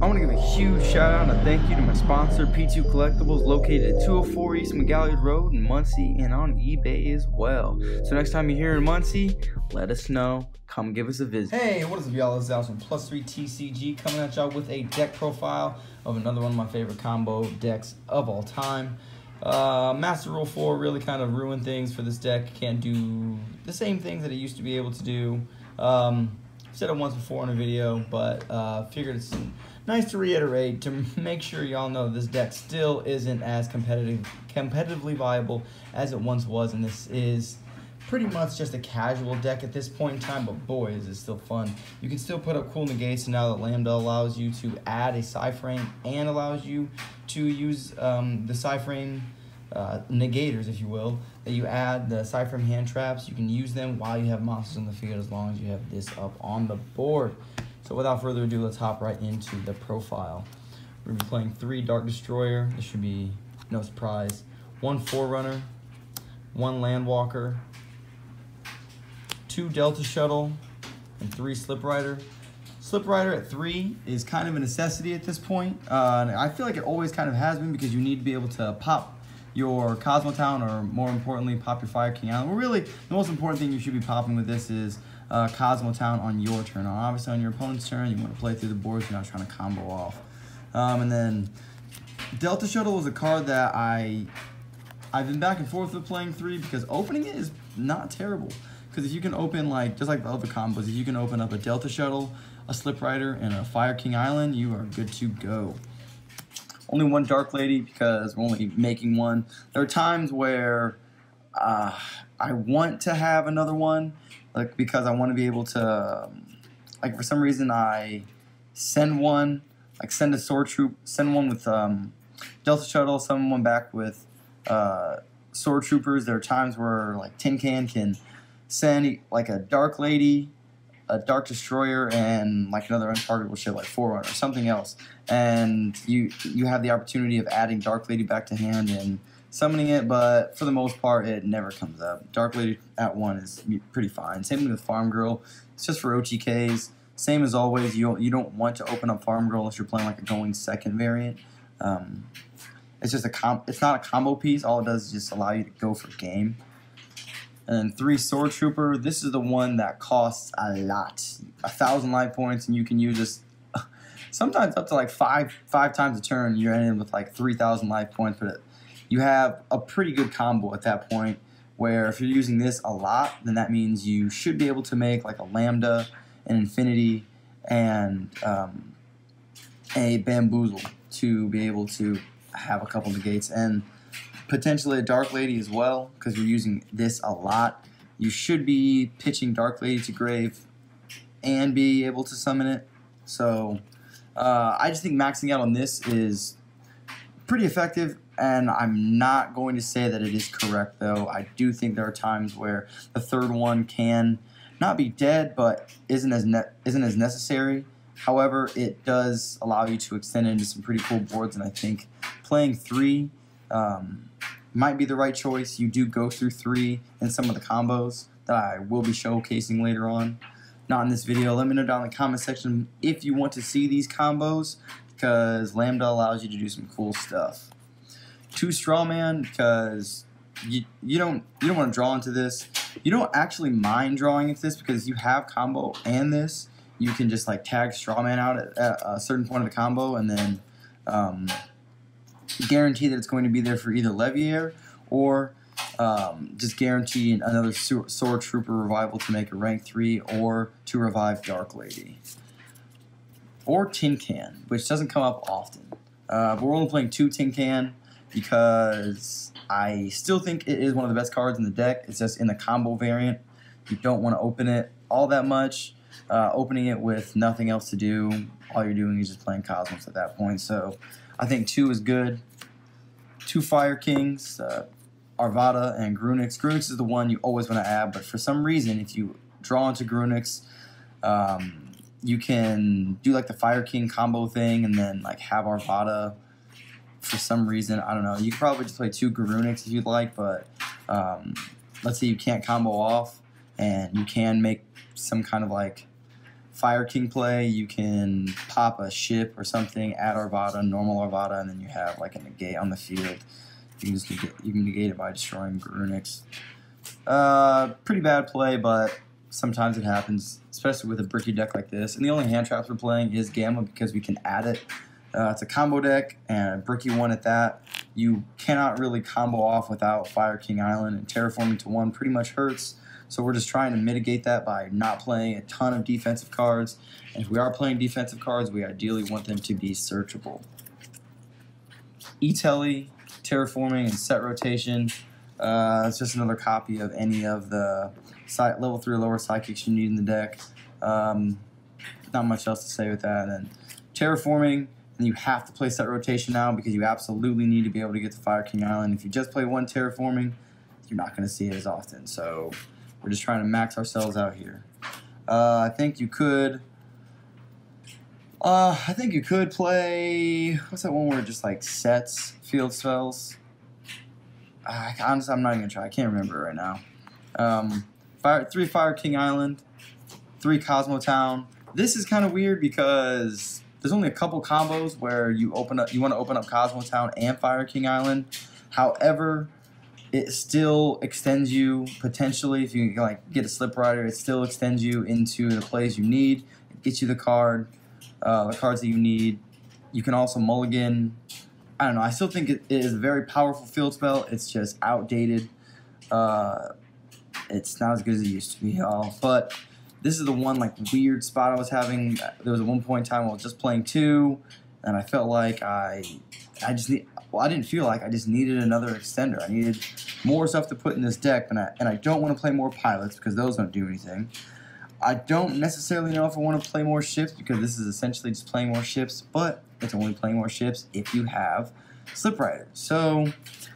I want to give a huge shout out and a thank you to my sponsor, P2 Collectibles, located at 204 East McGalliard Road in Muncie and on eBay as well. So next time you're here in Muncie, let us know. Come give us a visit. Hey, what is up, y'all? This is Alex from Plus Three TCG coming at y'all with a deck profile of another one of my favorite combo decks of all time. Master Rule 4 really kind of ruined things for this deck. Can't do the same things that it used to be able to do. Said it once before in a video, but figured it's nice to reiterate to make sure y'all know this deck still isn't as competitively viable as it once was, and this is pretty much just a casual deck at this point in time, but boy, is it still fun. You can still put up cool negates, and now that Lambda allows you to add a Cyframe and allows you to use the Cyframe negators, if you will, that you add, the Cyframe hand traps, you can use them while you have monsters in the field as long as you have this up on the board. So without further ado, let's hop right into the profile. We're going to be playing 3 Dark Destroyer. This should be no surprise. 1 Forerunner, 1 Landwalker, 2 Delta Shuttle, and 3 Sliprider. Sliprider at 3 is kind of a necessity at this point. And I feel like it always kind of has been, because you need to be able to pop your Kozmo Town, or more importantly, pop your Fire King Island. Well, really, the most important thing you should be popping with this is Kozmo Town on your turn. Obviously, on your opponent's turn, you want to play through the board, so you're not trying to combo off. And then Delta Shuttle was a card that I've been back and forth with playing 3, because opening it is not terrible. Because if you can open, like, just like the other combos, if you can open up a Delta Shuttle, a Sliprider, and a Fire King Island, you are good to go. Only 1 Dark Lady, because we're only making 1. There are times where I want to have another one, like, because I want to be able to, like, for some reason I send one, like send a Sword Trooper, send one with Delta Shuttle, send one back with Sword Troopers. There are times where, like, Tin Can send, like, a Dark Lady, a Dark Destroyer, and, like, another untargetable ship like Forerunner or something else, and you have the opportunity of adding Dark Lady back to hand and summoning it, but for the most part it never comes up. Dark Lady at 1 is pretty fine. Same thing with Farm Girl. It's just for OTKs. Same as always, you don't want to open up Farm Girl unless you're playing, like, a going second variant. It's just it's not a combo piece. All it does is just allow you to go for game. And then 3 Sword Trooper. This is the one that costs a lot. 1,000 life points, and you can use this sometimes up to, like, five times a turn. You're ending with, like, 3,000 life points, but you have a pretty good combo at that point, where if you're using this a lot, then that means you should be able to make, like, a Lambda, an Infinity, and a Bamboozle to be able to have a couple negates. And potentially a Dark Lady as well, because you're using this a lot. You should be pitching Dark Lady to grave and be able to summon it. So I just think maxing out on this is pretty effective, and I'm not going to say that it is correct, though. I do think there are times where the third one can not be dead, but isn't as necessary. However, it does allow you to extend into some pretty cool boards, and I think playing 3 might be the right choice. You do go through 3 in some of the combos that I will be showcasing later on. Not in this video. Let me know down in the comment section if you want to see these combos, because Lambda allows you to do some cool stuff. 2 Straw Man, because you don't want to draw into this. You don't actually mind drawing into this, because you have combo and this. You can just, like, tag Straw Man out at a certain point of the combo, and then guarantee that it's going to be there for either Levier or just guarantee another Sword Trooper revival to make a rank 3 or to revive Dark Lady. Or Tin Can, which doesn't come up often. But we're only playing 2 Tin Can because I still think it is one of the best cards in the deck. It's just in the combo variant. You don't want to open it all that much. Opening it with nothing else to do, all you're doing is just playing Cosmos at that point. So I think 2 is good. 2 Fire Kings, Arvada and Grunix. Grunix is the one you always want to add, but for some reason, if you draw into Grunix, you can do, like, the Fire King combo thing and then, like, have Arvada for some reason. I don't know. You could probably just play 2 Garunix if you'd like, but let's say you can't combo off and you can make some kind of, like, Fire King play, you can pop a ship or something, add Arvada, normal Arvada, and then you have like a negate on the field. You can just negate, you can negate it by destroying Grunix. Pretty bad play, but sometimes it happens, especially with a bricky deck like this. And the only hand traps we're playing is Gamma because we can add it. It's a combo deck and a bricky one at that. You cannot really combo off without Fire King Island, and terraforming to one pretty much hurts. So we're just trying to mitigate that by not playing a ton of defensive cards. And if we are playing defensive cards, we ideally want them to be searchable. E-Telly, terraforming, and set rotation. It's just another copy of any of the level 3 or lower psychics you need in the deck. Not much else to say with that. And terraforming, and you have to play set rotation now because you absolutely need to be able to get to Fire King Island. If you just play one terraforming, you're not going to see it as often. So we're just trying to max ourselves out here. I think you could. I think you could play. What's that one where it just like sets field spells? Honestly, I'm not even gonna try. I can't remember right now. Three Fire King Island, 3 Kozmo Town. This is kind of weird because there's only a couple combos where you open up. You want to open up Kozmo Town and Fire King Island. However, it still extends you potentially if you like get a Sliprider. It still extends you into the plays you need. It gets you the card, the cards that you need. You can also mulligan. I don't know. I still think it is a very powerful field spell. It's just outdated. It's not as good as it used to be, y'all. But this is the one like weird spot I was having. There was at one point in time I was just playing 2, and I felt like I didn't feel like I just needed another extender. I needed more stuff to put in this deck, and I don't want to play more pilots because those don't do anything. I don't necessarily know if I want to play more ships because this is essentially just playing more ships, but it's only playing more ships if you have Sliprider. So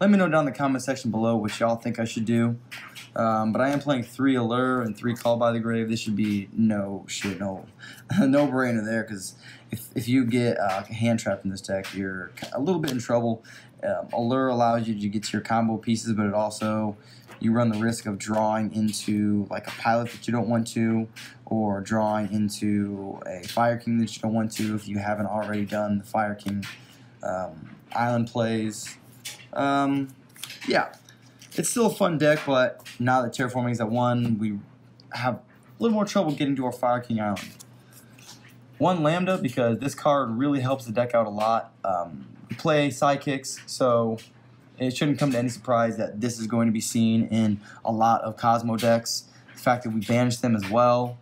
let me know down in the comment section below what y'all think I should do. But I am playing 3 Allure and 3 Call by the Grave. This should be no brainer there, because if you get hand trapped in this deck, you're a little bit in trouble. Allure allows you to get your combo pieces, but it also you run the risk of drawing into like a pilot that you don't want to, or drawing into a Fire King that you don't want to if you haven't already done the Fire King Island plays. Yeah. It's still a fun deck, but now that terraforming is at 1, we have a little more trouble getting to our Fire King Island. 1 Lambda, because this card really helps the deck out a lot. We play psychics, so it shouldn't come to any surprise that this is going to be seen in a lot of Kozmo decks. The fact that we banished them as well,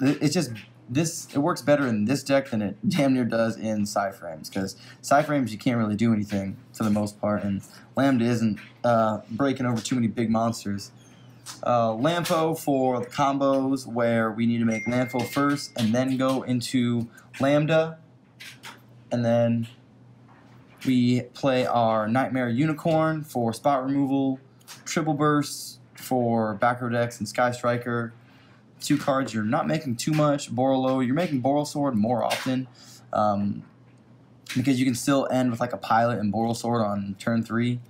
it's just it works better in this deck than it damn near does in Cyframes, because Cyframes you can't really do anything for the most part, and Lambda isn't breaking over too many big monsters. Lampo for the combos where we need to make Lampo first and then go into Lambda, and then we play our Nightmare Unicorn for spot removal, Triple Burst for back row decks, and Sky Striker. 2 cards you're not making too much. Borrel, you're making Borrel Sword more often, because you can still end with like a pilot and Borrel Sword on turn 3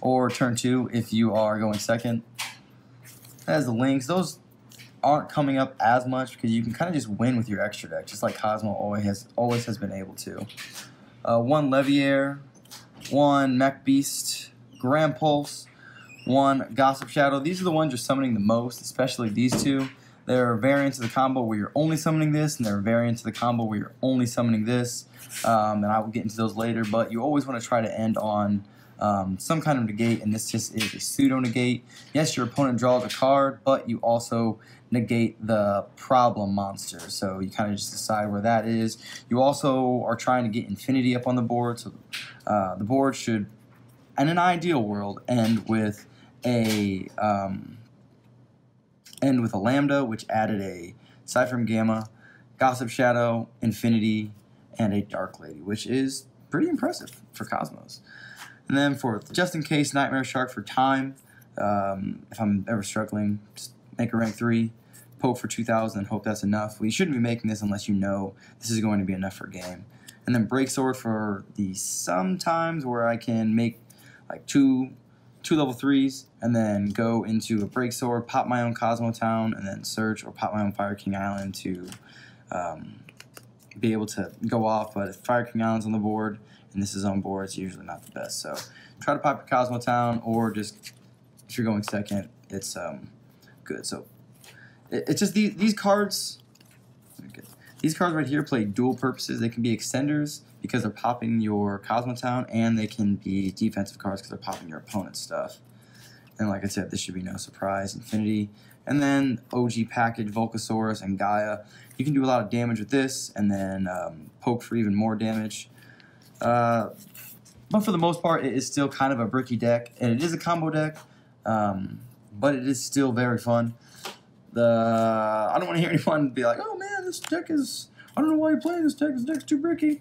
or turn 2 if you are going second. As the links, those aren't coming up as much because you can kind of just win with your extra deck, just like Kozmo always has been able to. 1 Levier, 1 Mech Beast, Grand Pulse, 1 Gossip Shadow. These are the ones you're summoning the most, especially these two. There are variants of the combo where you're only summoning this, and there are variants of the combo where you're only summoning this. And I will get into those later, but you always want to try to end on some kind of negate, and this just is a pseudo negate. Yes, your opponent draws a card, but you also negate the problem monster. So you kind of just decide where that is. You also are trying to get Infinity up on the board, so the board should, in an ideal world, end with a Lambda, which added a Cyframe Gamma, Gossip Shadow, Infinity, and a Dark Lady, which is pretty impressive for Kozmos. And then for just in case, Nightmare Shark for time. If I'm ever struggling, just make a rank 3, poke for 2,000, hope that's enough. We shouldn't be making this unless you know this is going to be enough for a game. And then Break Sword for the sometimes where I can make like two two level threes, and then go into a Break Sword, pop my own Kozmo Town, and then search or pop my own Fire King Island to be able to go off. But if Fire King Island's on the board and this is on board, it's usually not the best. So try to pop your Kozmo Town, or just if you're going second, it's good. So it's just these cards. These cards right here play dual purposes. They can be extenders because they're popping your Kozmo Town, and they can be defensive cards because they're popping your opponent's stuff. And like I said, this should be no surprise. Infinity. And then OG package, Volcasaurus, and Gaia. You can do a lot of damage with this, and then poke for even more damage. But for the most part, it is still kind of a bricky deck, and it is a combo deck, but it is still very fun. I don't want to hear anyone be like, oh man, this deck is, I don't know why you're playing this deck, this deck's too bricky.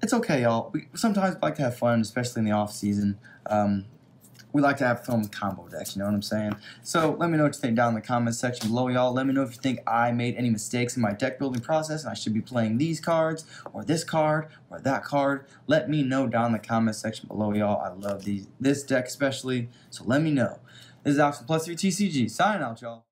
It's okay, y'all. We sometimes like to have fun, especially in the off season. We like to have fun with combo decks, you know what I'm saying? So let me know what you think down in the comments section below, y'all. Let me know if you think I made any mistakes in my deck building process and I should be playing these cards or this card or that card. Let me know down in the comments section below, y'all. I love this deck especially, so let me know. This is Alex from Plus 3 TCG, signing out, y'all.